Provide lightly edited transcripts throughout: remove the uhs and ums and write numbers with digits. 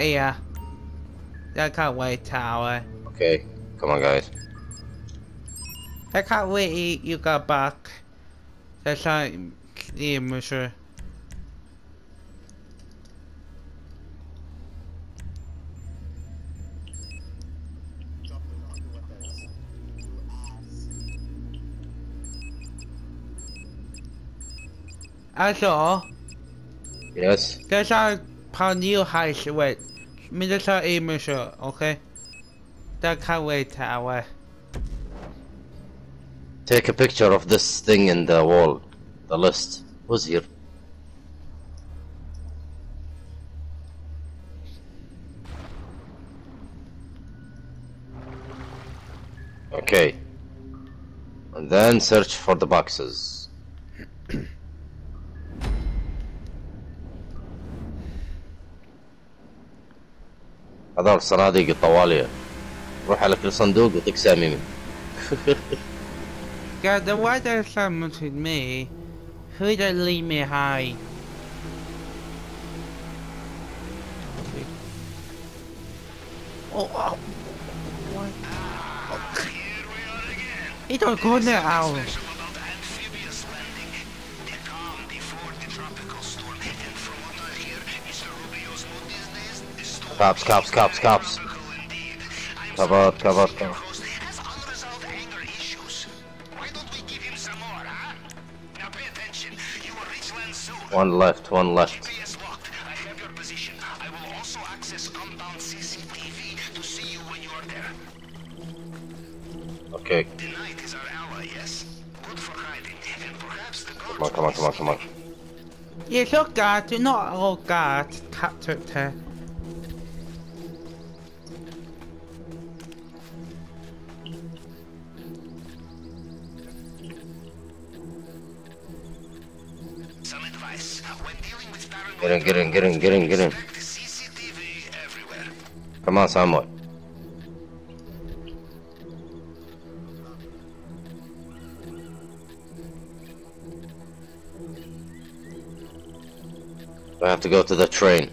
Yeah, that can't wait, Tower. Okay, come on, guys. I can't wait. You got back. That's not the measure. Also, yes. There's our new heist with Mr. Rubio, okay? That can't wait, Tower. Take a picture of this thing in the wall. The list. Who's here? Okay. And then search for the boxes. هذول صناديق الطوالية روح على كل صندوق وتكسى ميمي. God, why there's someone with me? Who don't leave me high? Oh, what? Here we are again. He don't go in there out. Cops, cops, cops, cops. Cover, cover, cover. Has unresolved anger issues. Why don't we give him some more, huh? Now pay attention. You will reach land soon. One left, one left. GPS locked. I have your position. I will also access compound CCTV to see you when you are there. Okay. Tonight is our ally, yes? Good for hiding. And perhaps the guard. Come on, come on, come on, come on. You look guard, do not all guard captured her. Get in, get in, get in, get in, get in. CCTV everywhere. Come on, Samuel. I have to go to the train.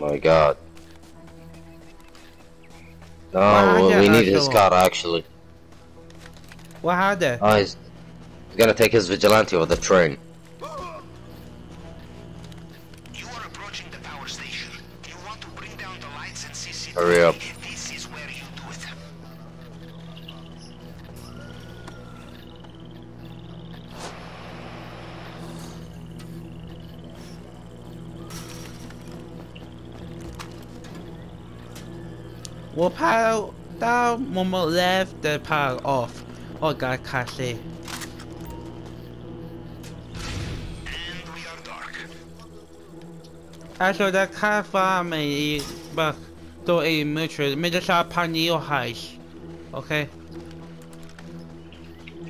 My God. No, we need his car actually. What happened? Oh, he's gonna take his vigilante with the train. You are approaching the power station. You want to bring down the lights and CCTV. Hurry up. This is where you do it. We'll power down, one more left, then power off. Oh God, can't see. And we are dark. Also, that can't find me, but do a mutual. Me just a panel heist. Okay.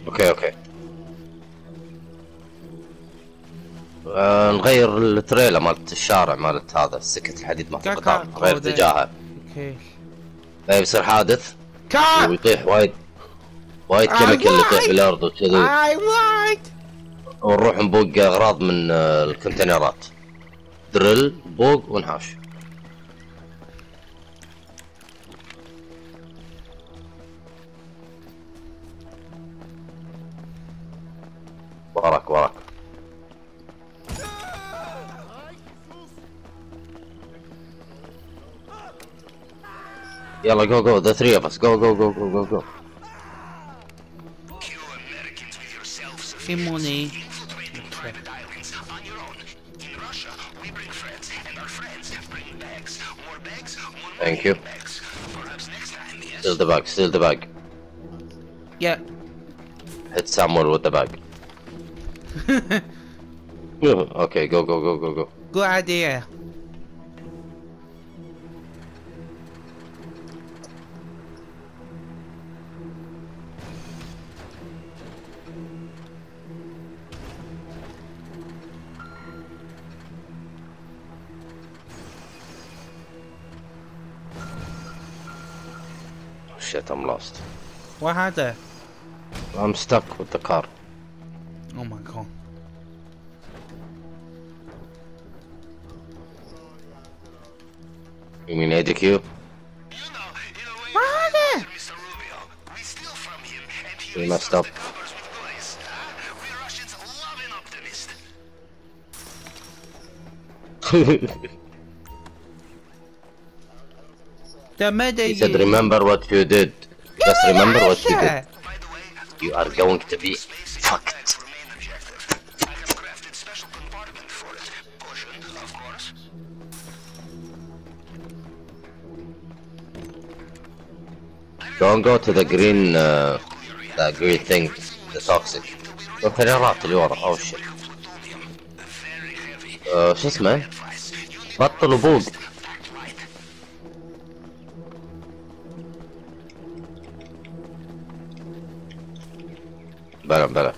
Okay, okay. نغير التريلا مالت الشارع مالت هذا السكة الحديد مالت القطار نغير اتجاهها. Okay. لا يصير حادث. ويطيح وايد. وايد كمكة اللي تطيح بالارض وكذا ونروح نبوق اغراض من الكونتينرات درل بوق ونحاش وراك وراك يلا جو جو the three of us go go go go go go money. On your own. In Russia, we bring friends, and our friends bring bags, more bags, more thank you. Bags. Perhaps next time, yes. Steal the bag, steal the bag. Yeah. Hit Samuel with the bag. Okay, go, go, go, go, go. Good idea. Shit, I'm lost. What happened? I'm stuck with the car. Oh my God. You mean execute? You know, in a way, brother! Mr. Rubio, we steal from him and he messed up. We're Russians loving optimist. He said, remember what you did. Just remember what you did. You are going to be fucked. I have crafted special compartment for it. Portioned, of course. Don't go to the green thing, the toxic. الخيارات اللي ورا او شيء. شو اسمه؟ بطلوا بوق. بلا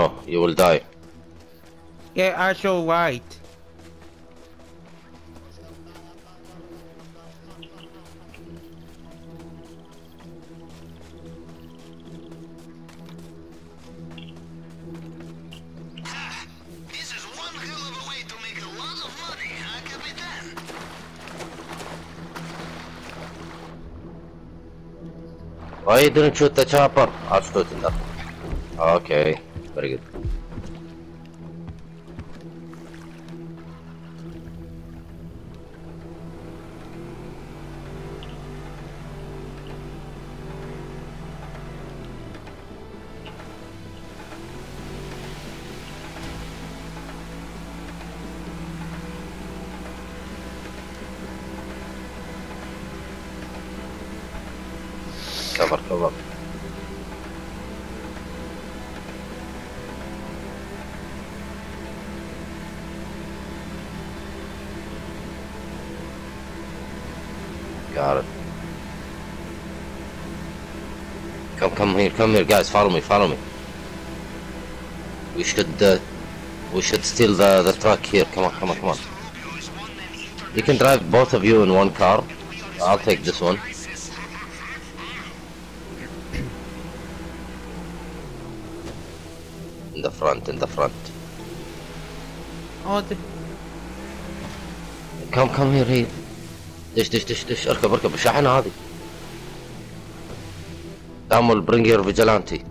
No, you will die. Yeah, I shall wait. Why you didn't shoot the chopper? I'll shoot it now. Okay, very good. Cover. Got it. Come here, guys. Follow me. We should steal the truck here. Come on. You can drive both of you in one car. I'll take this one. In the front. Oh, come here, Reed. دش اركب الشاحنة هذه. تعمل bring your vigilante.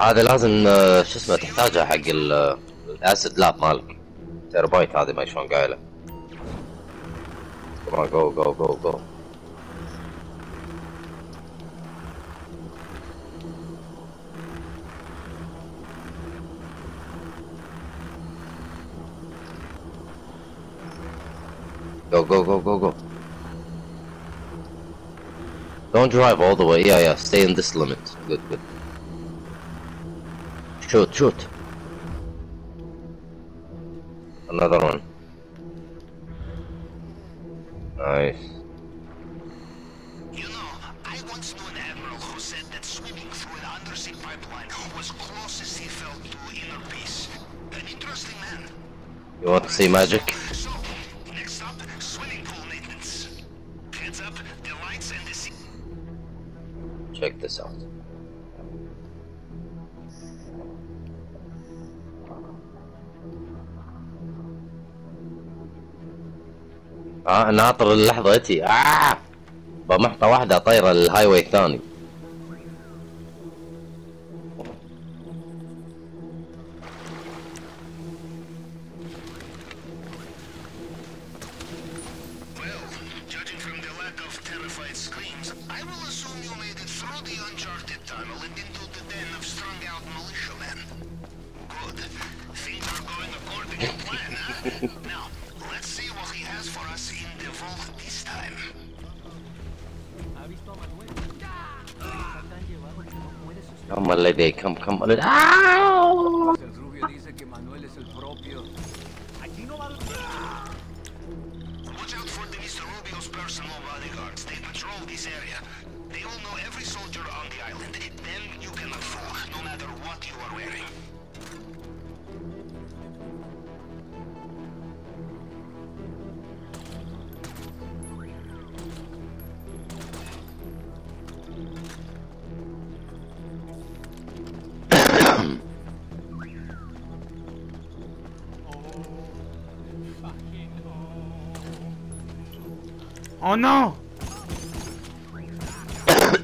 هذا لازم شو اسمه تحتاجها حق الاسيد لاب مالك تيربايت هذه ما شلون قايله. جو go. Don't drive all the way. Yeah, stay in this limit. Good. Shoot. Another one. Nice. You know, I once knew an admiral who said that swimming through an undersea pipeline was closest he felt to inner peace. An interesting man. You want to see magic? So, next up, swimming pool maintenance. Heads up, the lights and the sea. Check this out. ناطر اللحظة اتي بمحطة واحدة طايرة للهاي واي الثاني. Tómale de, come, ¡ah! El Rubio dice que Manuel es el propio. Aquí no va. Watch out for the Mr. Rubio's personal bodyguards. They patrol this area. They all know every soldier on the island. Them you cannot fool, no matter what you are wearing. Oh no! Oh.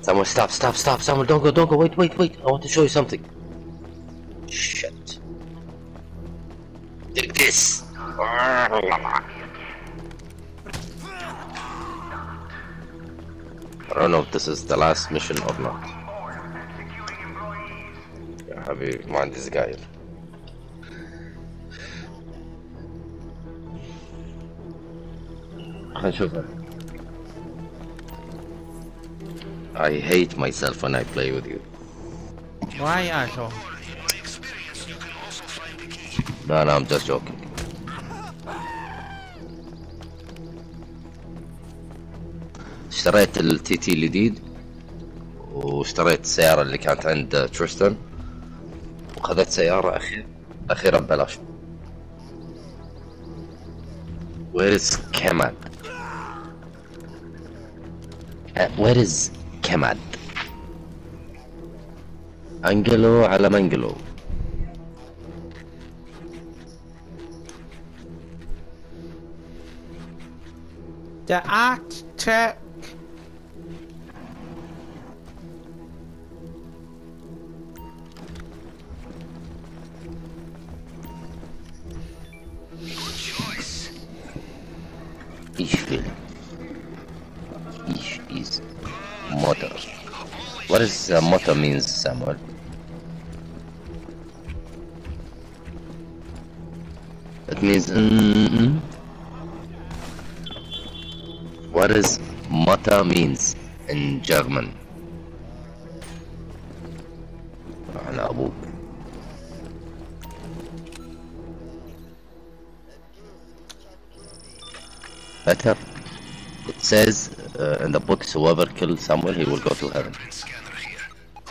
Someone stop, someone don't go, wait, I want to show you something. Shit. Take this! I don't know if this is the last mission or not. I have you mind this guy. I hate myself when I play with you. Why, asshole? No, I'm just joking. اشتريت التي تي الجديد واشتريت السيارة اللي كانت عند تريستان وخذت سيارة أخيرا ببلاش. Where is Kamad? Angelo على منجلو. The architect. Ich is motor. What is motor means, Samuel? It means. What is Mutter means in German? أنا أبوك. Better. It says in the books, whoever kills someone, he will go to heaven.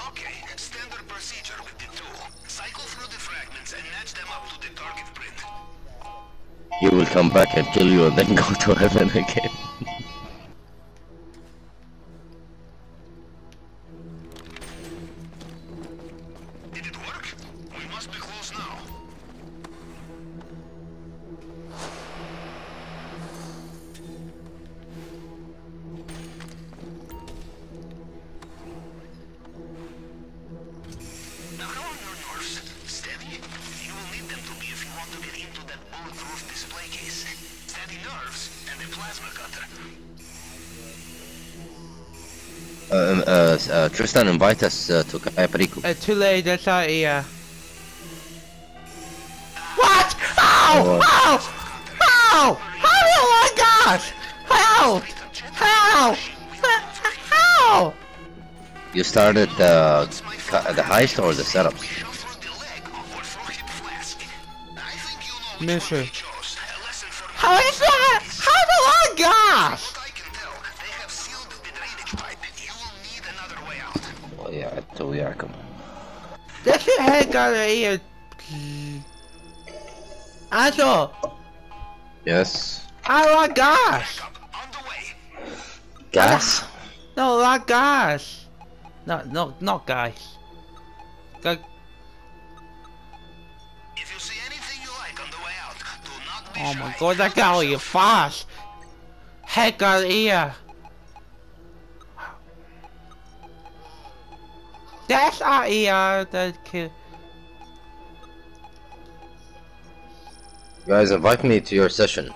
Okay, standard procedure with the tool. Cycle through the fragments and match them up to the target print. He will come back and kill you and then go to heaven again. Tristan, invite us to Cayo Perico. Too late, that's not here. What? Ow! Ow! Ow! Oh my God! Help! Help! Help! You started the heist or the setup? Mission. How is that? How do I gosh? وياك وياكم ليش الحين قالوا هي عشو يس اوه غاش غاش نو لا غاش نو نو نو غاش اوه ماي جاد ذات قالوا يو فاست هيك قالوا هي That's our ER that kid. Guys, invite me to your session.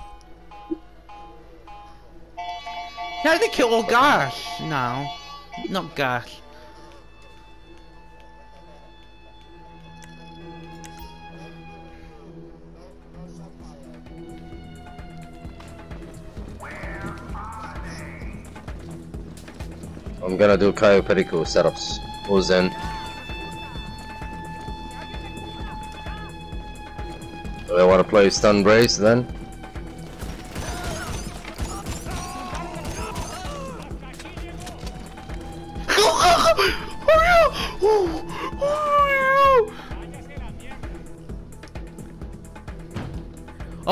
Now they kill all gas. No, not gas. I'm gonna do Cayo Perico setups. Who's in? Do they wanna play stun brace then?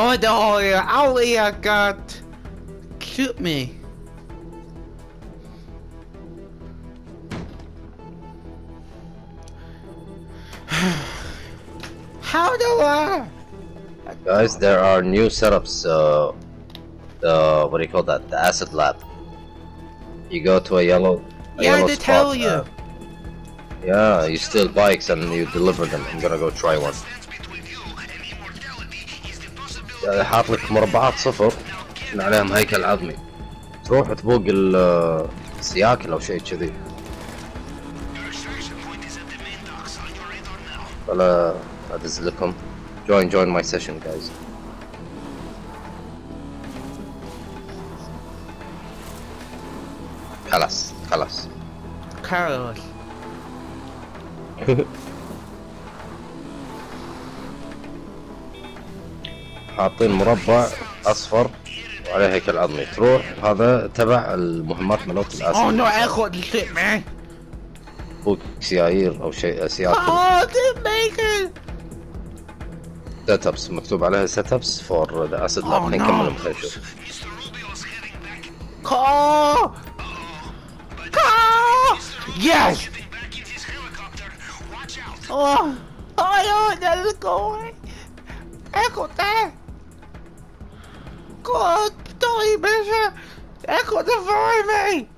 Oh, the Aulia got shoot me. How do I? Guys, there are new setups. What do you call that? The acid lab. You go to a yellow. Yeah, they tell you. Yeah, you steal bikes and you deliver them. I'm gonna go try one. حاط لك مربعات صفر عليهم هيكل عظمي تروح تبوق السياكل أو شيء كذي ولا أدز لكم join my session guys. خلاص حاطين مربع اصفر وعليه هيكل عظمي تروح هذا تبع المهمات مالوت الاسد اوه نو اخذ الشيء معي فوق سيايير او شيء سيارة سيت ابس مكتوب عليها سيت ابس فور ذا اسد لاب خلينا نكملهم خلينا نشوف يس اوه اوه لا ليتس جو اخو تعال God, don't measure. Echo the fire, me.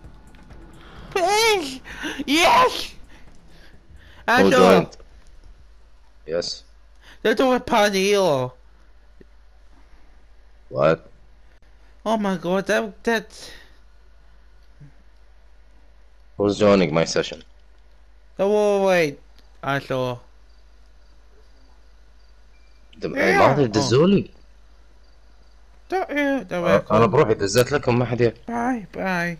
Please, yes. Andrew. Yes. They do a party or what? Oh my God, that. Who's joining my session? Oh wait, I saw. The mother is Zulu. أنا بروحي دزت لكم ما حد باي